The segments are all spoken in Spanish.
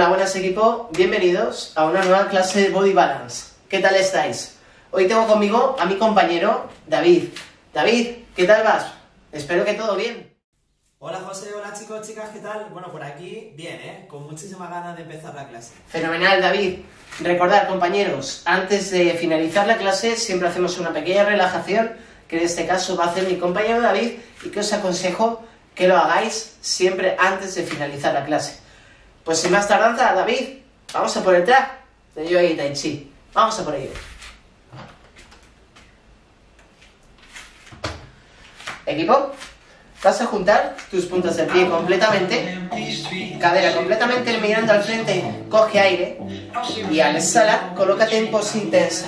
Hola, buenas equipo, bienvenidos a una nueva clase de Body Balance. ¿Qué tal estáis? Hoy tengo conmigo a mi compañero David. David, ¿qué tal vas? Espero que todo bien. Hola José, hola chicos, chicas, ¿qué tal? Bueno, por aquí, bien, con muchísimas ganas de empezar la clase. Fenomenal, David. Recordad, compañeros, antes de finalizar la clase siempre hacemos una pequeña relajación, que en este caso va a hacer mi compañero David, y que os aconsejo que lo hagáis siempre antes de finalizar la clase. Pues sin más tardanza, David, vamos a por el track de Yoga Tai Chi. Vamos a por ello. Equipo, vas a juntar tus puntas del pie completamente, cadera completamente mirando al frente, coge aire y al exhalar, colócate en pose intensa.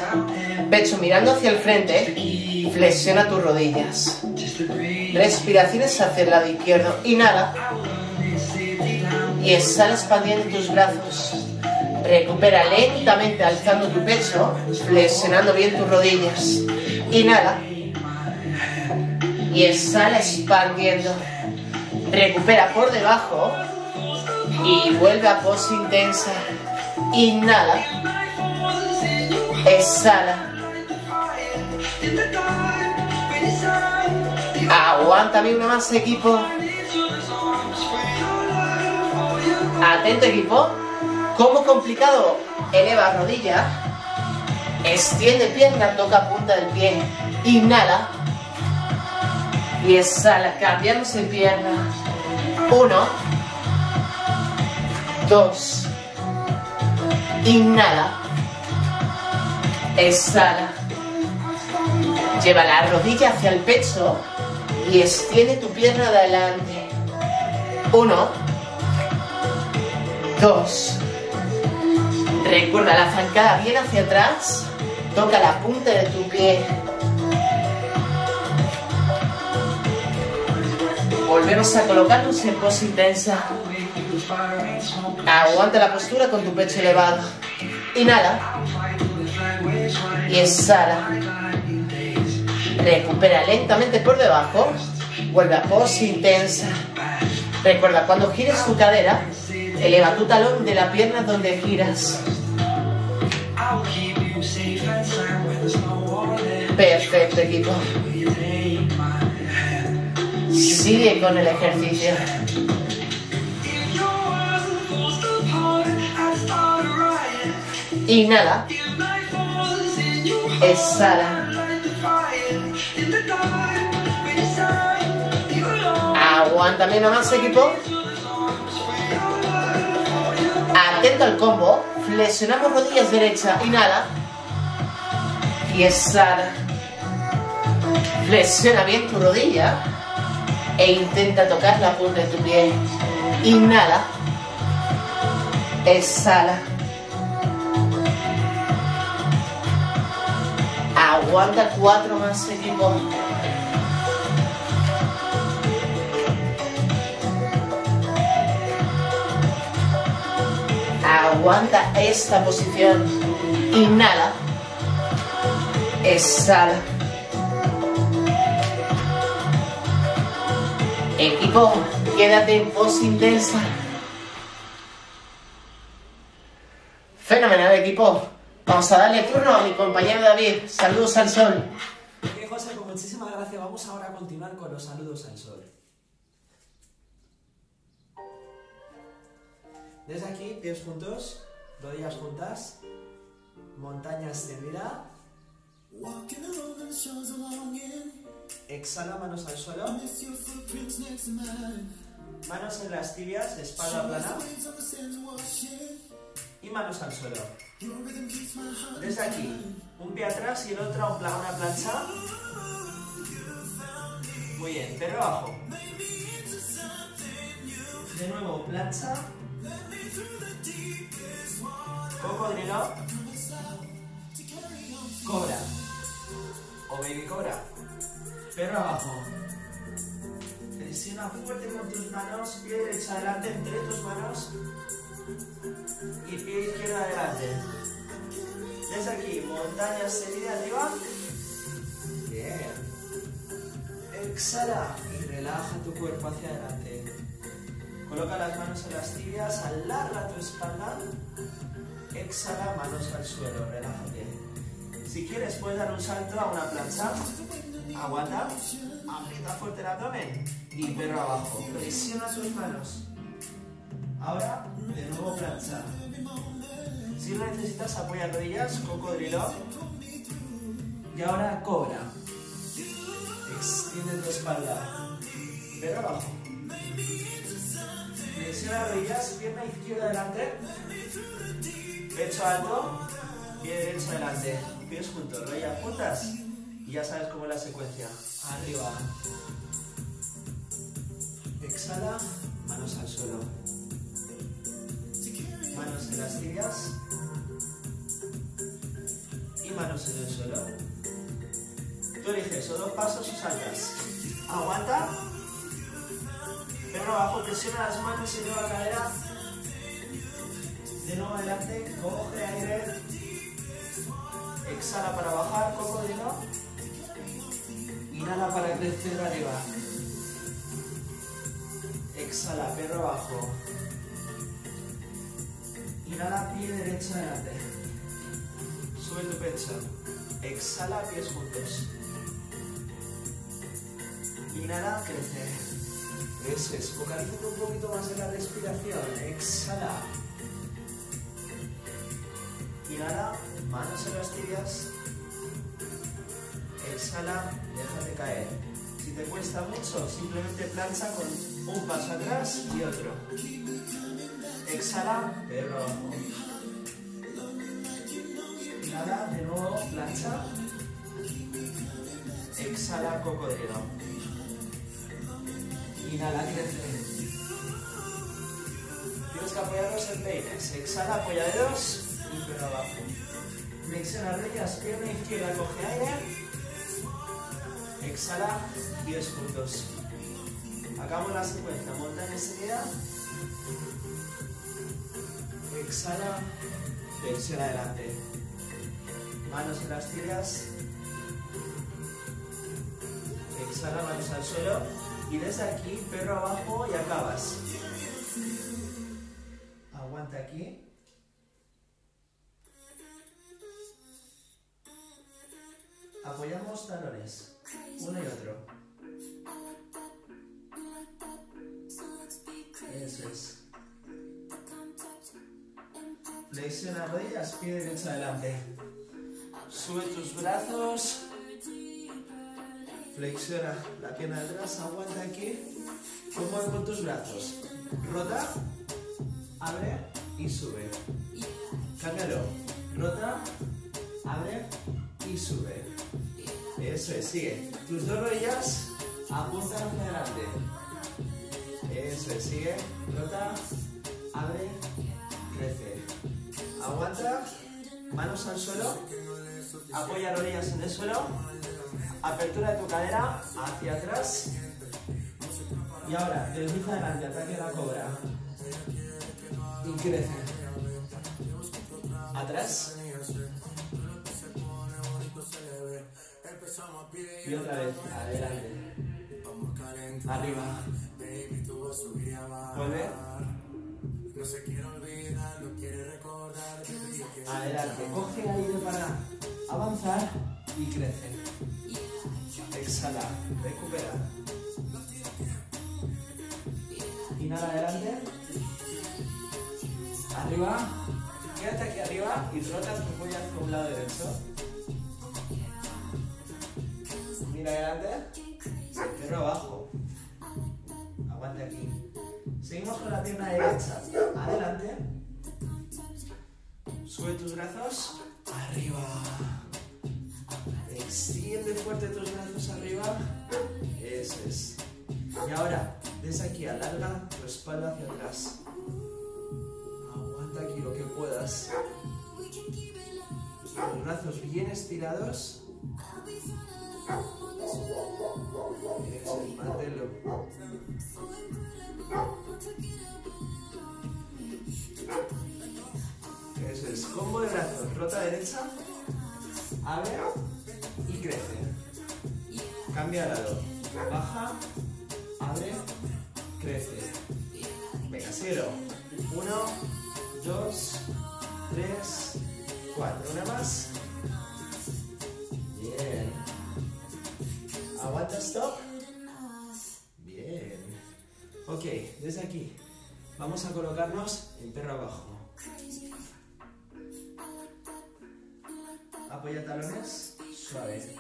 Pecho mirando hacia el frente, flexiona tus rodillas. Respiraciones hacia el lado izquierdo, inhala. Y exhala expandiendo tus brazos. Recupera lentamente alzando tu pecho, flexionando bien tus rodillas. Inhala. Y exhala expandiendo. Recupera por debajo y vuelve a pose intensa. Inhala. Exhala. Aguántame una más, equipo. Atento equipo, como complicado, eleva rodilla, extiende pierna, toca punta del pie, inhala y exhala, cambiamos de pierna, 1, 2, inhala, exhala, lleva la rodilla hacia el pecho y extiende tu pierna de adelante, 1, 2. Recuerda la zancada bien hacia atrás. Toca la punta de tu pie. Volvemos a colocarnos en pose intensa. Aguanta la postura con tu pecho elevado. Inhala. Y exhala. Recupera lentamente por debajo. Vuelve a pose intensa. Recuerda, cuando gires tu cadera, eleva tu talón de la pierna donde giras. Perfecto, equipo. Sigue con el ejercicio. Inhala. Exhala. Aguántame nomás, equipo. Atento al combo, flexionamos rodillas derecha, inhala y exhala. Flexiona bien tu rodilla e intenta tocar la punta de tu pie. Inhala, exhala. Aguanta 4 más, equipo. Aguanta esta posición. Inhala. Exhala. Equipo, quédate en pose intensa. Fenomenal, equipo. Vamos a darle turno a mi compañero David. Saludos al sol. Ok, José, con muchísimas gracias. Vamos ahora a continuar con los saludos al sol. Desde aquí, pies juntos, rodillas juntas, montaña extendida. Exhala, manos al suelo. Manos en las tibias, espalda plana. Y manos al suelo. Desde aquí, un pie atrás y el otro una plancha. Muy bien, pero abajo. De nuevo, plancha. Cocodrilo, cobra o baby cobra, pero abajo. Presiona fuerte con tus manos, pie derecho adelante entre tus manos y pie izquierdo adelante. Desde aquí, montaña seguida arriba. Bien. Exhala y relaja tu cuerpo hacia adelante. Coloca las manos en las tibias, alarga tu espalda, exhala, manos al suelo, relájate. Si quieres puedes dar un salto a una plancha, aguanta, aprieta fuerte el abdomen y perro abajo, presiona tus manos. Ahora, de nuevo plancha. Si lo necesitas, apoya rodillas, cocodrilo. Y ahora cobra. Extiende tu espalda, perro abajo. Presiona rodillas, pierna izquierda adelante, pecho alto, pie derecho adelante, pies juntos, rodillas juntas y ya sabes cómo es la secuencia. Arriba, exhala, manos al suelo, manos en las tibias y manos en el suelo. Tú eliges o dos pasos o saltas, aguanta. Perro abajo, presiona las manos y lleva la cadera. De nuevo adelante, coge aire. Exhala para bajar, cocodrilo. Inhala para crecer arriba. Exhala, perro abajo. Inhala, pie derecho adelante. Sube tu pecho. Exhala, pies juntos. Inhala, crecer. Eso es, focalizando un poquito más en la respiración, exhala. Inhala, manos en las tibias. Exhala, déjate caer. Si te cuesta mucho, simplemente plancha con un paso atrás y otro. Exhala, perro abajo. Inhala, de nuevo, plancha. Exhala, cocodrilo. Inhala, crece. Tienes que apoyarlos en peines. Exhala, apoyaderos y perro abajo. Flexiona rodillas, pierna izquierda, coge aire. Exhala, pies juntos. Acabamos la secuencia. Montaña seguida. Exhala, flexiona adelante. Manos en las tibias. Exhala, manos al suelo. Y desde aquí, perro abajo y acabas. Aguanta aquí. Apoyamos talones, uno y otro. Eso es. Flexiona rodillas, pie derecho adelante. Sube tus brazos. Flexiona la pierna de atrás, aguanta aquí, mueve con tus brazos, rota, abre y sube, cámbialo, rota, abre y sube, eso es, sigue, tus dos rodillas apuntan hacia adelante, eso es, sigue, rota, abre, crece, aguanta, manos al suelo, apoya rodillas en el suelo, apertura de tu cadera hacia atrás y ahora desliza adelante, ataque a la cobra y crece atrás y otra vez adelante, arriba, vuelve, adelante, coge aire para avanzar y crece. Exhala, recupera. Inhala adelante. Arriba. Quédate aquí arriba y rotas tus huellas con un lado derecho. Mira adelante. Perro abajo. Aguante aquí. Seguimos con la pierna derecha. Adelante. Sube tus brazos. Arriba. Extiende fuerte tus brazos arriba. Eso es. Y ahora, desde aquí, alarga tu espalda hacia atrás. Aguanta aquí lo que puedas. Los brazos bien estirados. Eso es, manténlo. Eso es. Combo de brazos. Rota derecha. Abre y crece. Cambia de lado. Baja, abre, crece. 0. 1, 2, 3, 4. Una más. Bien. Aguanta, stop. Bien. Ok, desde aquí vamos a colocarnos en perro abajo. Apoya talones, suave.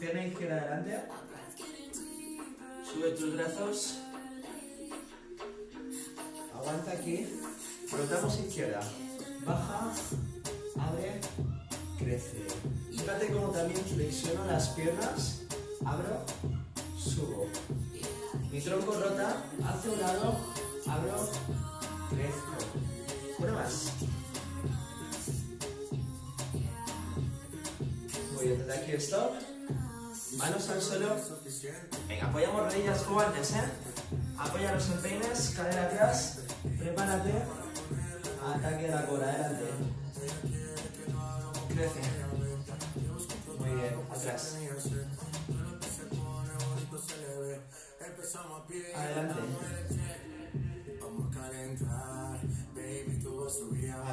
Pierna izquierda adelante. Sube tus brazos. Aguanta aquí. Rotamos izquierda. Baja, abre, crece. Fíjate como también flexiono las piernas. Abro, subo. Mi tronco rota hacia un lado. Abro, crezco. Una más. Muy bien, desde aquí stop. Manos al suelo. Venga, apoyamos rodillas como antes, ¿eh? Apoya los empeines, cadera atrás. Prepárate. Ataque de la cola, adelante. Crece. Muy bien, atrás. Adelante.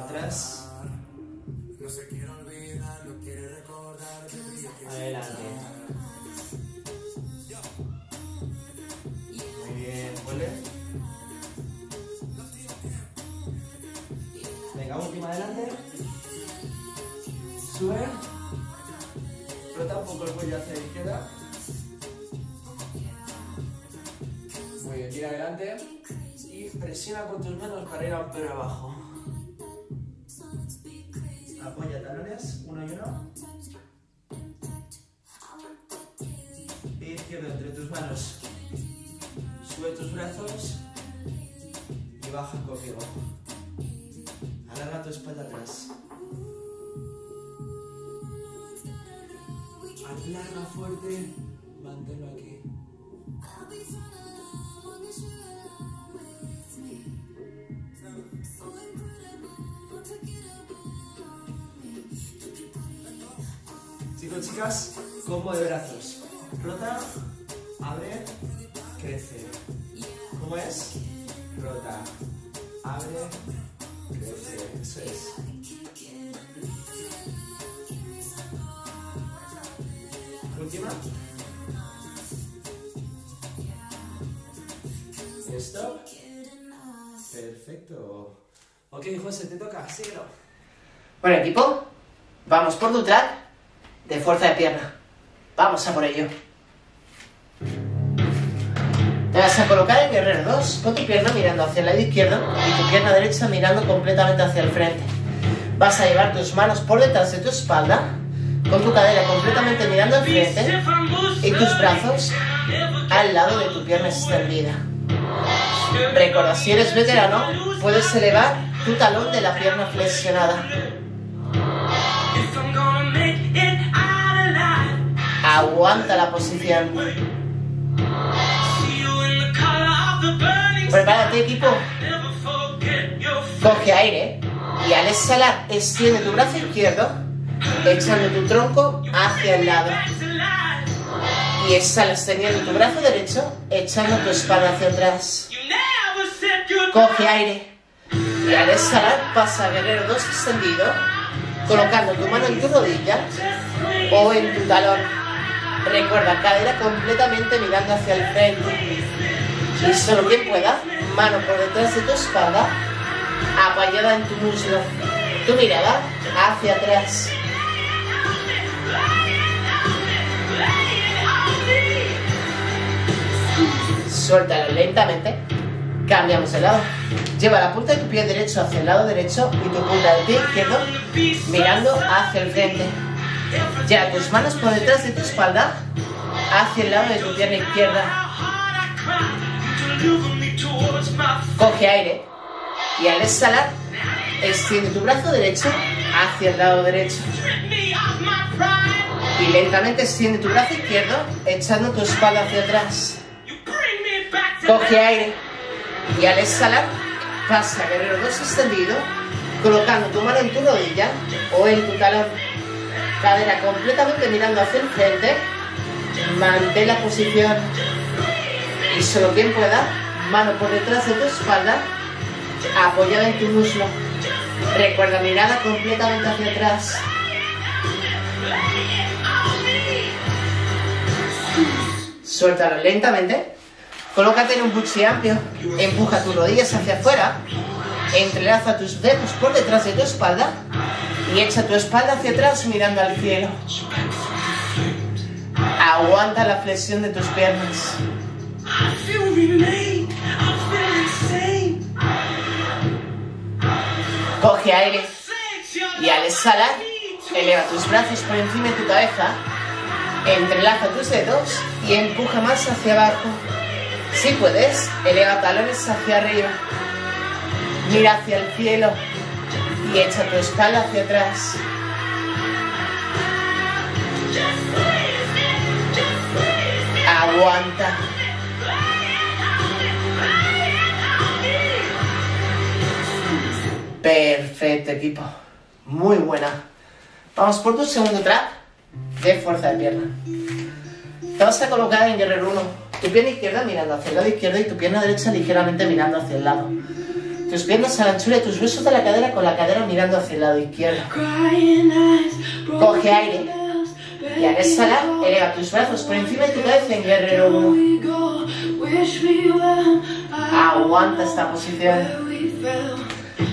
Atrás. Adelante. Muy bien, vuelve. Venga, última adelante. Sube. Flota un poco el cuello hacia la izquierda. Muy bien, tira adelante. Y presiona con tus manos para ir a un perro abajo. Apoya talones, uno y uno. Pie izquierdo entre tus manos. Sube tus brazos y baja conmigo. Alarga tu espalda atrás. Alarga fuerte, manténlo aquí. Chicos, chicas, combo de brazos. Rota, abre, crece. ¿Cómo es? Rota, abre, crece. Eso es. Última. Stop. Perfecto. Ok, José, te toca. Síguelo. Bueno, equipo, vamos por tu track de fuerza de pierna. Vamos a por ello. Te vas a colocar en guerrero 2 con tu pierna mirando hacia el lado izquierdo y tu pierna derecha mirando completamente hacia el frente. Vas a llevar tus manos por detrás de tu espalda con tu cadera completamente mirando al frente y tus brazos al lado de tu pierna extendida. Recuerda, si eres veterano, puedes elevar tu talón de la pierna flexionada. Aguanta la posición. Prepárate, equipo. Coge aire y al exhalar extiende tu brazo izquierdo echando tu tronco hacia el lado. Y exhala extendiendo tu brazo derecho echando tu espalda hacia atrás. Coge aire y al exhalar pasa guerrero 2 extendido colocando tu mano en tu rodilla o en tu talón. Recuerda, cadera completamente mirando hacia el frente. Y solo quien pueda, mano por detrás de tu espalda, apoyada en tu muslo. Tu mirada hacia atrás. Suéltalo lentamente. Cambiamos el lado. Lleva la punta de tu pie derecho hacia el lado derecho y tu punta del pie izquierdo mirando hacia el frente. Lleva tus manos por detrás de tu espalda hacia el lado de tu pierna izquierda. Coge aire y al exhalar extiende tu brazo derecho hacia el lado derecho. Y lentamente extiende tu brazo izquierdo echando tu espalda hacia atrás. Coge aire y al exhalar pasa guerrero 2 extendido colocando tu mano en tu rodilla o en tu talón. Cadera completamente mirando hacia el frente mantén la posición y solo quien pueda, mano por detrás de tu espalda, apoyada en tu muslo. Recuerda, mirada completamente hacia atrás. Suéltalo lentamente. Colócate en un buchi amplio. Empuja tus rodillas hacia afuera. Entrelaza tus dedos por detrás de tu espalda. Y echa tu espalda hacia atrás mirando al cielo. Aguanta la flexión de tus piernas. Coge aire. Y al exhalar, eleva tus brazos por encima de tu cabeza. Entrelaza tus dedos y empuja más hacia abajo. Si puedes, eleva talones hacia arriba. Mira hacia el cielo y echa tu espalda hacia atrás. Aguanta. Perfecto, equipo. Muy buena. Vamos por tu segundo track de fuerza de pierna. Te vas a colocar en guerrero 1. Tu pierna izquierda mirando hacia el lado izquierdo y tu pierna derecha ligeramente mirando hacia el lado. Tus piernas a la anchura y tus huesos de la cadera con la cadera mirando hacia el lado izquierdo. Coge aire y al exhalar eleva tus brazos por encima de tu cabeza en guerrero 1. Aguanta esta posición.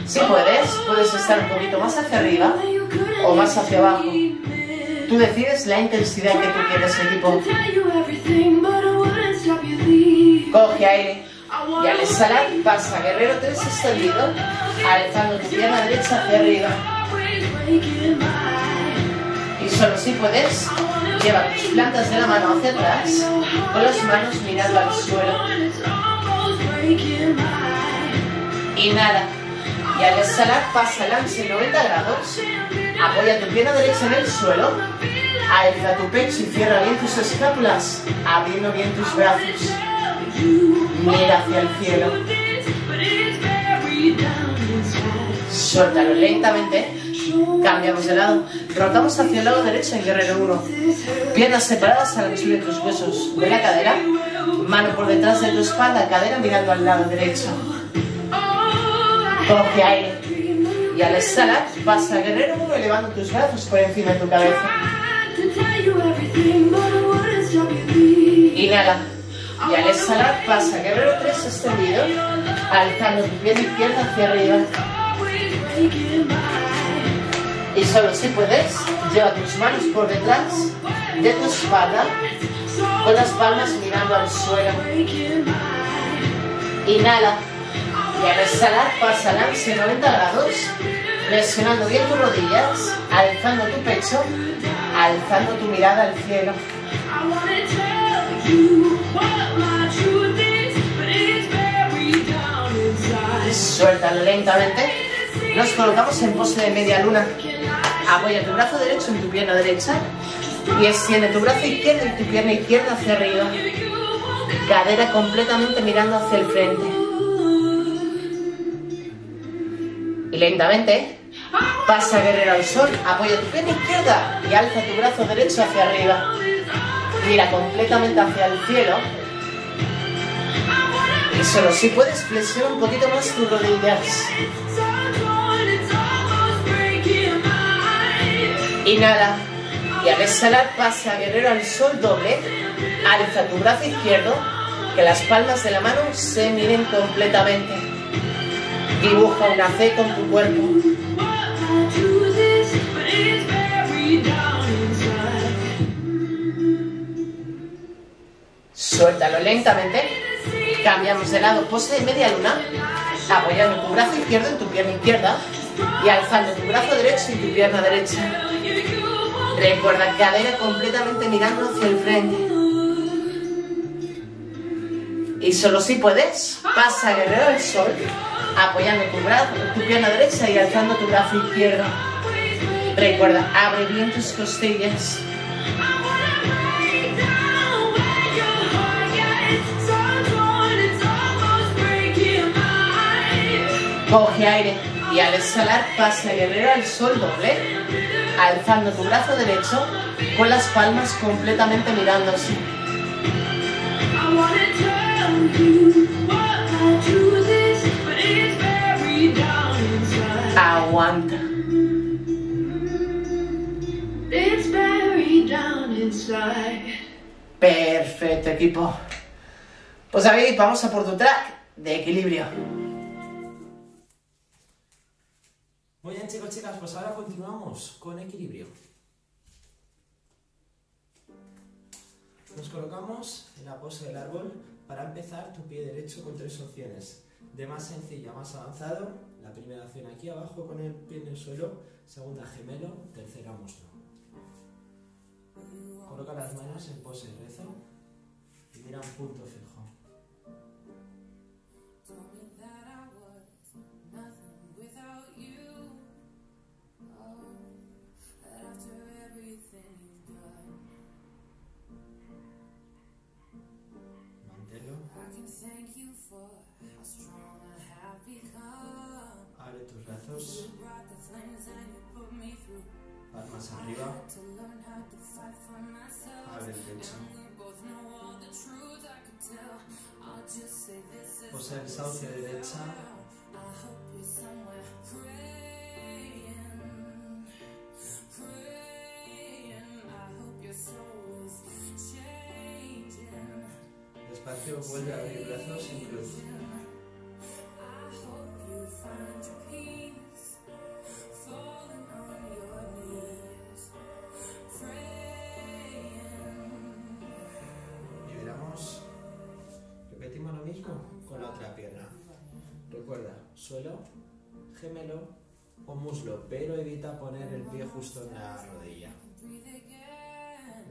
Si puedes, puedes estar un poquito más hacia arriba o más hacia abajo. Tú decides la intensidad que tú quieres, equipo. Coge aire y al exhalar pasa guerrero 3 extendido, alzando tu pierna derecha hacia arriba. Y solo si puedes, lleva tus plantas de la mano hacia atrás, con las manos mirando al suelo. Inhala y al exhalar pasa el lance 90 grados, apoya tu pierna derecha en el suelo, alza tu pecho y cierra bien tus escápulas, abriendo bien tus brazos. Mira hacia el cielo. Suéltalo lentamente. Cambiamos de lado. Rotamos hacia el lado derecho en guerrero 1. Piernas separadas a la anchura de tus huesos de la cadera. Mano por detrás de tu espalda, cadera mirando al lado derecho. Coge aire. Y al exhalar, pasa al guerrero 1 elevando tus brazos por encima de tu cabeza. Inhala. Y al exhalar pasa guerrero 3 extendido, alzando tu pierna izquierda hacia arriba. Y solo si puedes, lleva tus manos por detrás de tu espalda, con las palmas mirando al suelo. Inhala. Y al exhalar pasa lance 90 grados, presionando bien tus rodillas, alzando tu pecho, alzando tu mirada al cielo. Suéltalo lentamente. Nos colocamos en pose de media luna. Apoya tu brazo derecho en tu pierna derecha y extiende tu brazo izquierdo y tu pierna izquierda hacia arriba. Cadera completamente mirando hacia el frente. Y lentamente pasa guerrero al sol. Apoya tu pierna izquierda y alza tu brazo derecho hacia arriba. Mira completamente hacia el cielo. Y solo si puedes, flexiona un poquito más tus rodillas. Inhala. Y al exhalar pasa guerrero al sol doble. Alza tu brazo izquierdo. Que las palmas de la mano se miren completamente. Dibuja una C con tu cuerpo. Suéltalo lentamente. Cambiamos de lado, pose de media luna, apoyando tu brazo izquierdo en tu pierna izquierda y alzando tu brazo derecho y tu pierna derecha. Recuerda, cadera completamente mirando hacia el frente. Y solo si puedes, pasa guerrero al sol, apoyando tu brazo, tu pierna derecha y alzando tu brazo izquierdo. Recuerda, abre bien tus costillas. Coge aire y al exhalar pasa guerrero al sol doble, alzando tu brazo derecho con las palmas completamente mirando así. Aguanta. Perfecto, equipo. Pues sabéis, vamos a por tu track de equilibrio. Muy bien, chicos, chicas, pues ahora continuamos con equilibrio. Nos colocamos en la pose del árbol. Para empezar, tu pie derecho con tres opciones. De más sencilla a más avanzado, la primera opción aquí abajo con el pie en el suelo, segunda gemelo, tercera muslo. Coloca las manos en pose de rezo y mira un punto fijo. Abre tus brazos, palmas arriba, abre el pecho, posa el sauce derecha, despacio vuelve a abrir brazos sin cruz. Con la otra pierna. Recuerda, suelo, gemelo o muslo, pero evita poner el pie justo en la rodilla.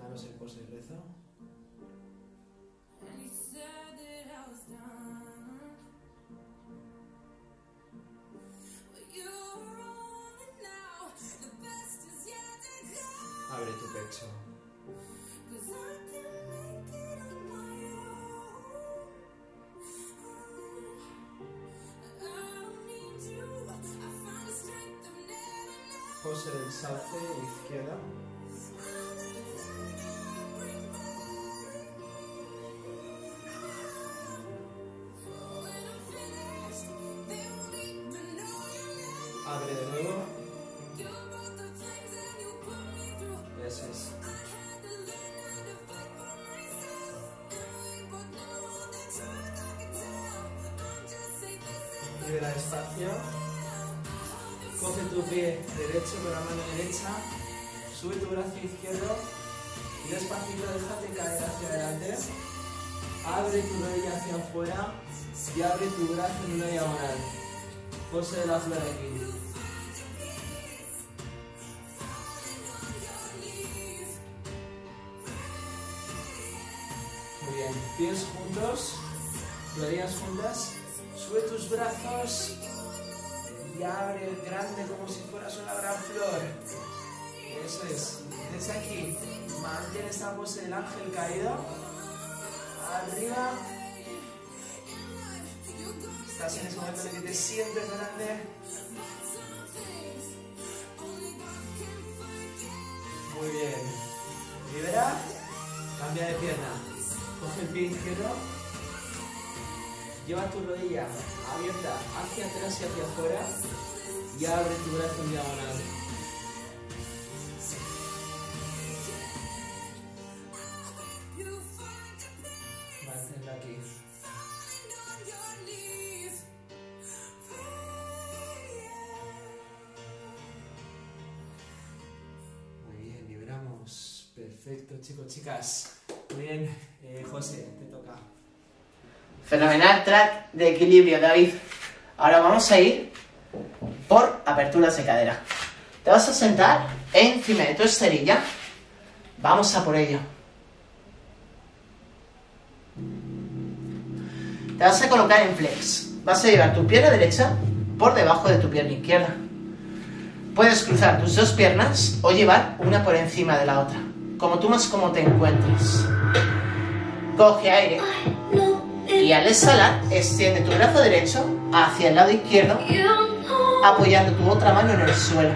Manos en pose de rezo. Abre tu pecho. Pose del sauce izquierda. Abre de nuevo. Eso es. Libera espacio. Coge tu pie derecho con la mano derecha, sube tu brazo izquierdo y despacito déjate caer hacia adelante, abre tu rodilla hacia afuera y abre tu brazo en una diagonal, pose de la flor aquí. Muy bien, pies juntos, rodillas juntas, sube tus brazos. Y abre el grande como si fueras una gran flor. Eso es. Desde aquí, mantén esta pose del ángel caído. Arriba. Estás en ese momento en el que te sientes grande. Muy bien. Libera. Cambia de pierna. Coge el pie izquierdo. Lleva tu rodilla abierta hacia atrás y hacia afuera y abre tu brazo en diagonal. Manténlo aquí. Muy bien, liberamos. Perfecto, chicos, chicas. Muy bien, José, te toca. Fenomenal track de equilibrio, David. Ahora vamos a ir por aperturas de cadera. Te vas a sentar encima de tu esterilla. Vamos a por ello. Te vas a colocar en flex. Vas a llevar tu pierna derecha por debajo de tu pierna izquierda. Puedes cruzar tus dos piernas o llevar una por encima de la otra. Como tú más como te encuentres. Coge aire. Y al exhalar, extiende tu brazo derecho hacia el lado izquierdo, apoyando tu otra mano en el suelo.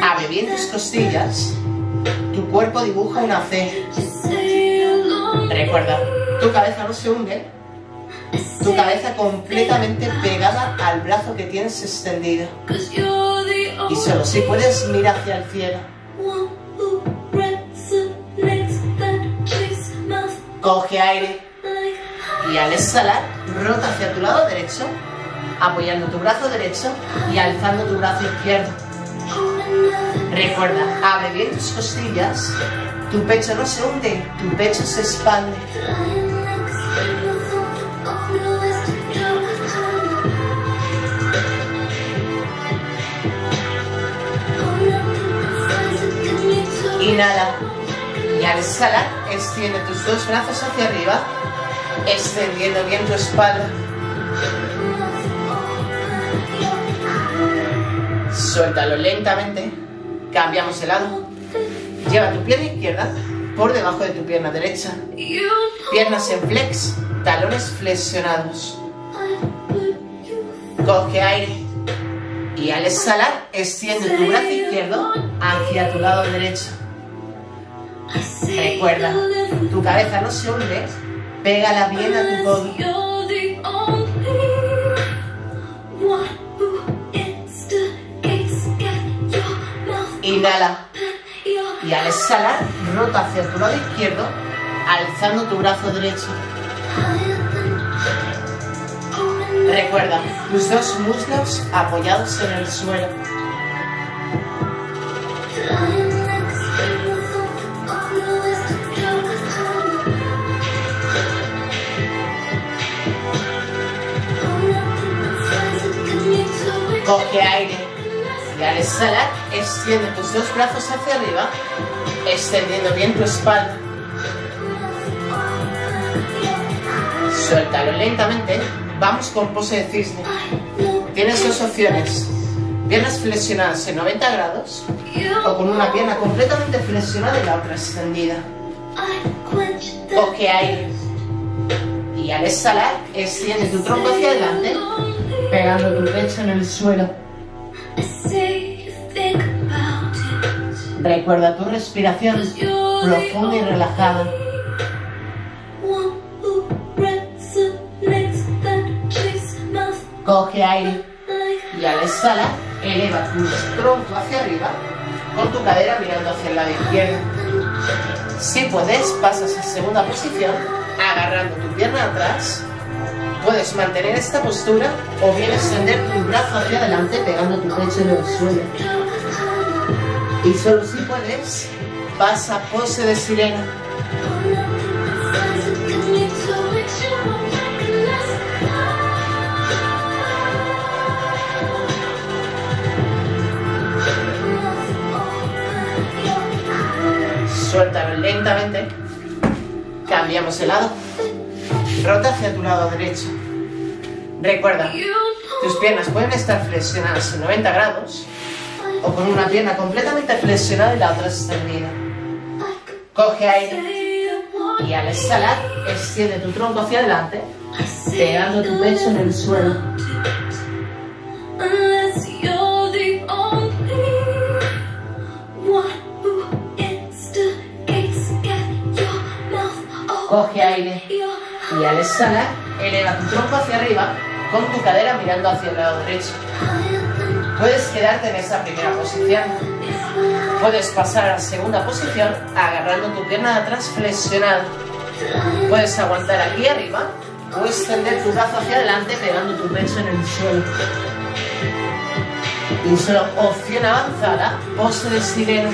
a abrir tus costillas, tu cuerpo dibuja una C. Recuerda, tu cabeza no se hunde, tu cabeza completamente pegada al brazo que tienes extendido. Y solo si puedes, mira hacia el cielo. Coge aire y al exhalar, rota hacia tu lado derecho, apoyando tu brazo derecho y alzando tu brazo izquierdo. Recuerda, abre bien tus costillas, tu pecho no se hunde, tu pecho se expande. Inhala y al exhalar extiende tus dos brazos hacia arriba, extendiendo bien tu espalda. Suéltalo lentamente, cambiamos de lado, lleva tu pierna izquierda por debajo de tu pierna derecha, piernas en flex, talones flexionados. Coge aire y al exhalar extiende tu brazo izquierdo hacia tu lado derecho. Recuerda, tu cabeza no se hunde, pégala bien a tu codo. Inhala y al exhalar rota hacia tu lado izquierdo, alzando tu brazo derecho. Recuerda, tus dos muslos apoyados en el suelo. Coge aire y al exhalar extiende tus dos brazos hacia arriba, extendiendo bien tu espalda. Suéltalo lentamente, vamos con pose de cisne. Tienes dos opciones, piernas flexionadas en 90 grados o con una pierna completamente flexionada y la otra extendida. Coge aire y al exhalar extiende tu tronco hacia adelante, pegando tu pecho en el suelo. Recuerda tu respiración profunda y relajada. Coge aire y al exhalar eleva tu tronco hacia arriba con tu cadera mirando hacia el lado izquierdo. Si puedes, pasas a segunda posición agarrando tu pierna atrás. Puedes mantener esta postura o bien extender tu brazo hacia adelante pegando tu pecho en el suelo. Y solo si puedes, pasa pose de sirena. Suéltalo lentamente, cambiamos de lado, rota hacia tu lado derecho. Recuerda, tus piernas pueden estar flexionadas en 90 grados o con una pierna completamente flexionada y la otra extendida. Coge aire y al exhalar extiende tu tronco hacia adelante, pegando tu pecho en el suelo. Coge aire y al exhalar eleva tu tronco hacia arriba con tu cadera mirando hacia el lado derecho. Puedes quedarte en esa primera posición. Puedes pasar a segunda posición agarrando tu pierna de atrás flexionada. Puedes aguantar aquí arriba o extender tu brazo hacia adelante pegando tu pecho en el suelo. Y solo opción avanzada, pose de sirena.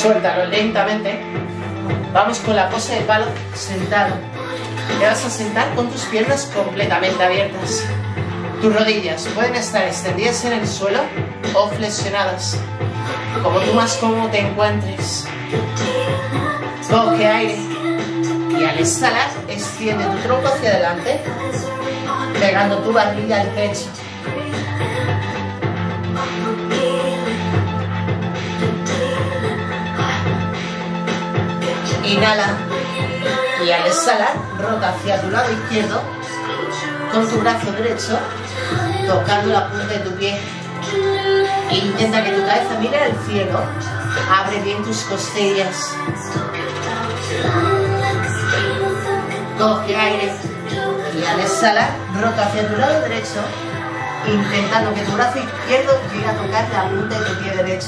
Suéltalo lentamente, vamos con la pose de palo sentado. Te vas a sentar con tus piernas completamente abiertas. Tus rodillas pueden estar extendidas en el suelo o flexionadas, como tú más cómodo te encuentres. Coge aire y al exhalar extiende tu tronco hacia adelante, pegando tu barriga al pecho. Inhala. Y al exhalar, rota hacia tu lado izquierdo con tu brazo derecho, tocando la punta de tu pie. E intenta que tu cabeza mire al cielo. Abre bien tus costillas. Coge aire. Y al exhalar, rota hacia tu lado derecho, intentando que tu brazo izquierdo llegue a tocar la punta de tu pie derecho.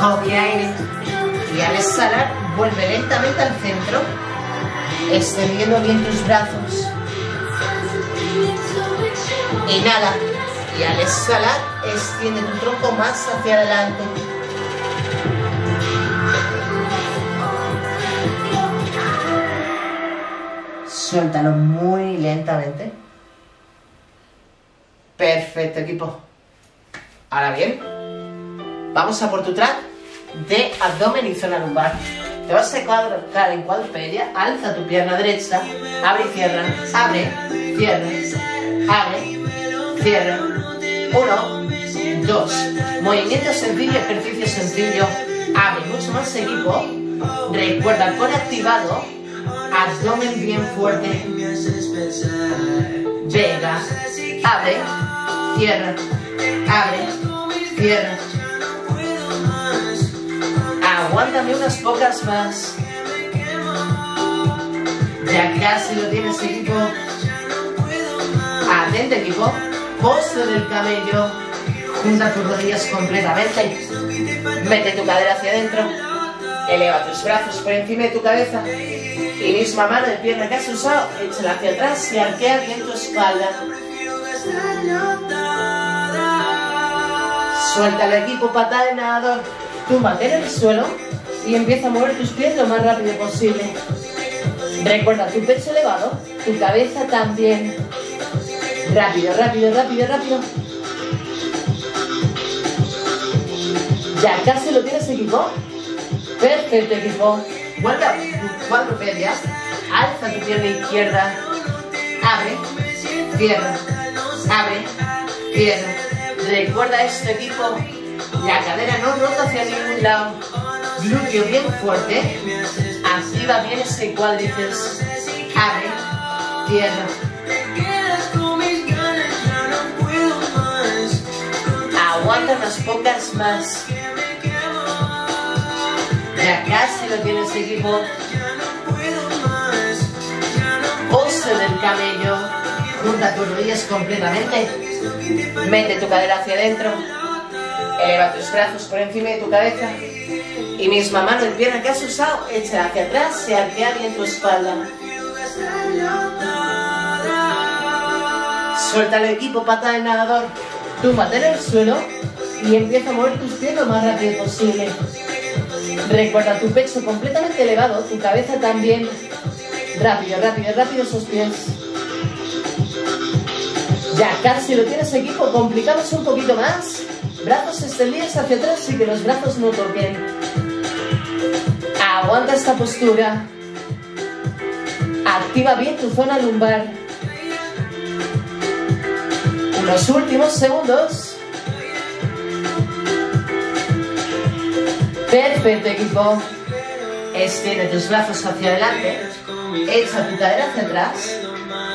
Coge aire. Y al exhalar, vuelve lentamente al centro, extendiendo bien tus brazos. Inhala. Y al exhalar, extiende tu tronco más hacia adelante. Suéltalo muy lentamente. Perfecto, equipo. Ahora bien, vamos a por tu track de abdomen y zona lumbar. Te vas a colocar en cuadrupedia, alza tu pierna derecha, abre y cierra, abre, cierra, abre, cierra. 1, 2. Movimiento sencillo, ejercicio sencillo. Abre mucho más, equipo. Recuerda, el core activado, abdomen bien fuerte. Venga, abre, cierra, abre, cierra. Aguántame unas pocas más. Ya casi lo tienes, equipo. Atento, equipo. Postre del camello. Junta tus rodillas completamente. Mete tu cadera hacia adentro. Eleva tus brazos por encima de tu cabeza. Y misma mano de pierna que has usado, échala hacia atrás y arquea bien tu espalda. Suelta el equipo, patada de nadador. Túmbate en el suelo y empieza a mover tus pies lo más rápido posible. Recuerda tu pecho elevado, tu cabeza también. Rápido, rápido, rápido, rápido. Ya casi lo tienes, equipo. Perfecto, equipo. Vuelve a tus cuadrupedias. Alza tu pierna izquierda. Abre, cierra, abre, cierra. Recuerda esto, equipo. La cadera no rota hacia ningún lado. Glúteo bien fuerte. Activa bien ese cuádriceps. Abre, cierra. Aguanta unas pocas más. Ya casi lo tienes, equipo. Pose del camello. Junta tus rodillas completamente. Mete tu cadera hacia adentro. Eleva tus brazos por encima de tu cabeza. Y misma mano de pierna que has usado, échala hacia atrás y arquea bien tu espalda. Suelta el equipo, patada de nadador. Túmbate en el suelo y empieza a mover tus pies lo más rápido posible. Recuerda tu pecho completamente elevado, tu cabeza también. Rápido, rápido, rápido esos pies. Ya casi lo tienes, equipo. Complicamos un poquito más. Brazos extendidos hacia atrás y que los brazos no toquen. Aguanta esta postura. Activa bien tu zona lumbar. Unos últimos segundos. Perfecto, equipo. Extiende tus brazos hacia adelante. Echa tu cadera hacia atrás.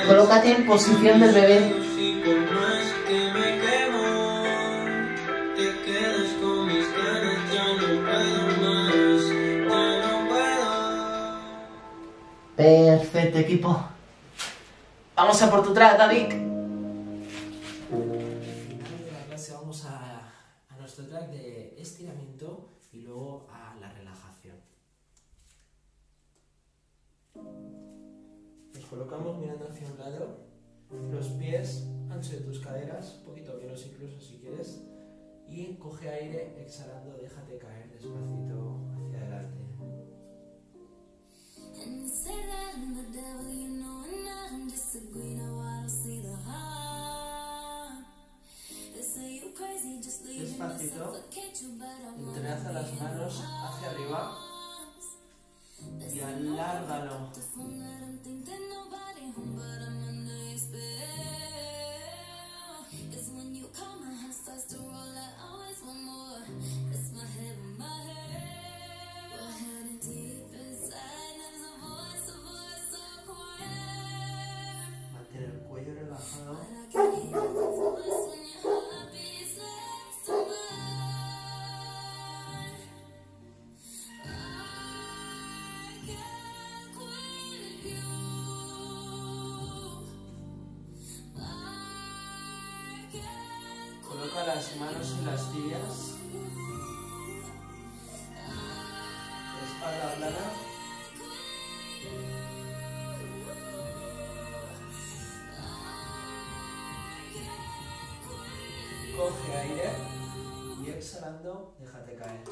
Colócate en posición del bebé. Perfecto, equipo. Vamos a por tu track, David. Antes de la clase vamos a nuestro track de estiramiento y luego a la relajación. Nos colocamos mirando hacia un lado, los pies ancho de tus caderas, un poquito menos incluso si quieres, y coge aire exhalando, déjate caer despacito hacia adelante. Despacito, entrelaza las manos hacia arriba y alárgalo. las manos y las tibias. Espalda plana. Coge aire y exhalando, déjate caer.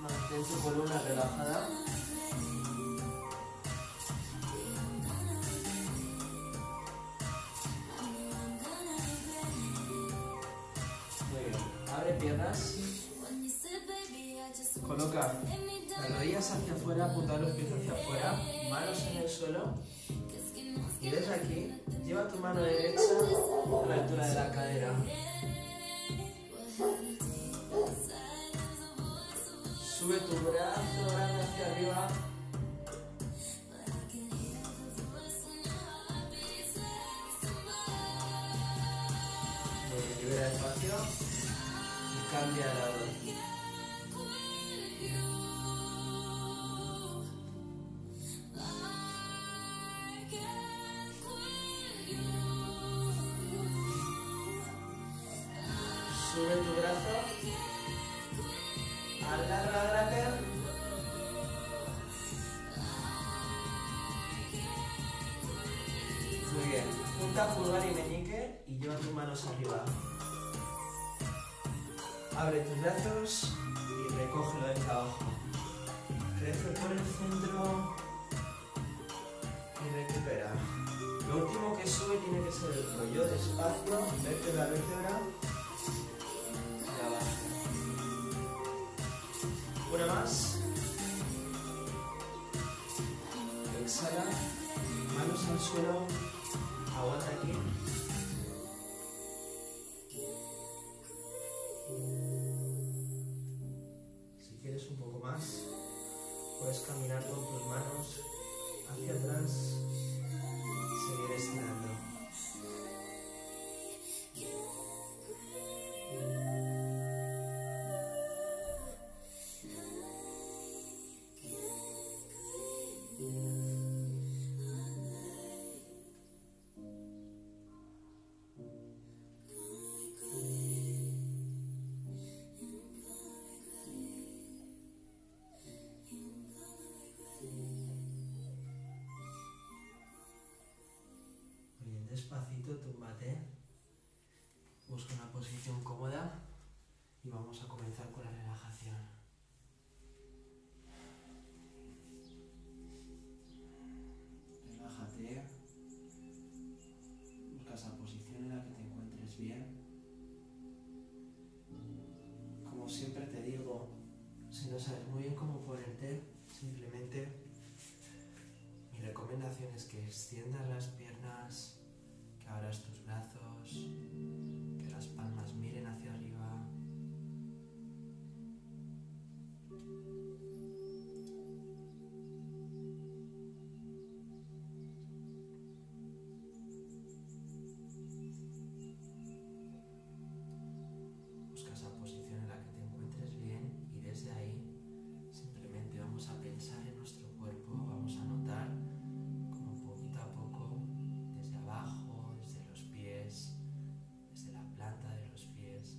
Mantén tu columna relajada. Muy bien, abre piernas. Coloca las rodillas hacia afuera, apunta los pies hacia afuera, manos en el suelo. Y desde aquí, lleva tu mano derecha a la altura de la cadera. Sube tu brazo grande hacia arriba. Libera espacio y cambia de lado. Sube tu brazo. Alarga la pierna. Muy bien. Junta pulgar y meñique y lleva tus manos arriba. Abre tus brazos y recógelo desde abajo. Crece por el centro y recupera. Lo último que sube tiene que ser el cuello. Despacio, vértebra a vértebra. Una más. Exhala. Manos al suelo. Aguanta aquí. Si quieres un poco más, puedes caminar con tus manos hacia atrás y seguir estirando. Despacito, túmbate, busca una posición cómoda y vamos a comenzar con la relajación. Relájate, busca esa posición en la que te encuentres bien. Como siempre te digo, si no sabes muy bien cómo ponerte, simplemente mi recomendación es que extiendas las piernas. Abras tus brazos, que las palmas miren hacia arriba. Busca esa posición en la que te encuentres bien y desde ahí simplemente vamos a pensar en nuestro cuerpo, vamos a notar como poquito a poco desde abajo, desde la planta de los pies.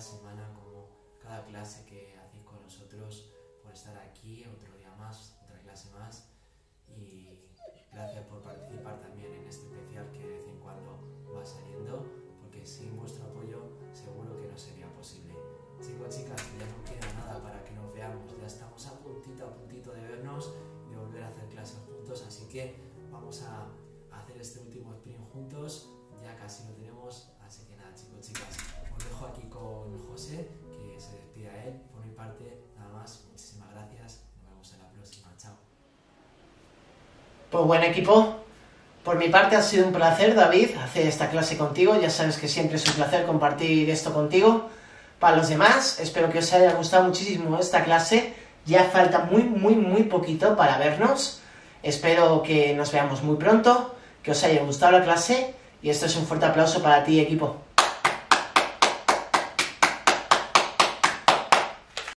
cada semana, como cada clase que hacéis con nosotros, por estar aquí otro día más, otra clase más, y gracias por participar también en este especial que de vez en cuando va saliendo, porque sin vuestro apoyo seguro que no sería posible. Chicos, chicas, ya no queda nada para que nos veamos, ya estamos a puntito de vernos, de volver a hacer clases juntos, así que vamos a hacer este último sprint juntos, ya casi lo tenemos, así que nada, chicos, chicas, os dejo aquí con José, que se despida él, por mi parte, nada más, muchísimas gracias, nos vemos en la próxima, chao. Pues buen equipo, por mi parte ha sido un placer, David, hacer esta clase contigo, ya sabes que siempre es un placer compartir esto contigo. Para los demás, espero que os haya gustado muchísimo esta clase. Ya falta muy poquito para vernos. Espero que nos veamos muy pronto, que os haya gustado la clase. Y esto es un fuerte aplauso para ti, equipo.